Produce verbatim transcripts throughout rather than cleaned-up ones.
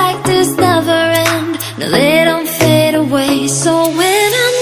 like this never end, no they don't fade away. So when I'm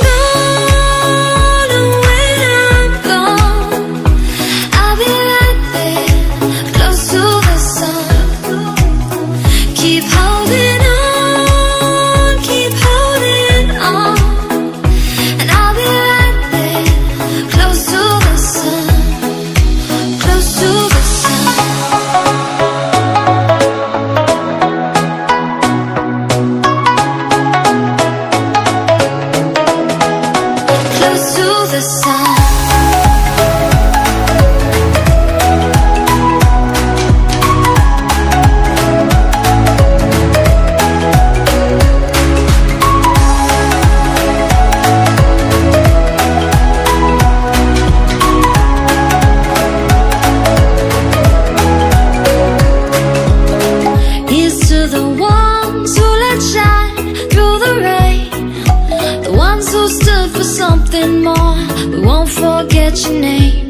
your name.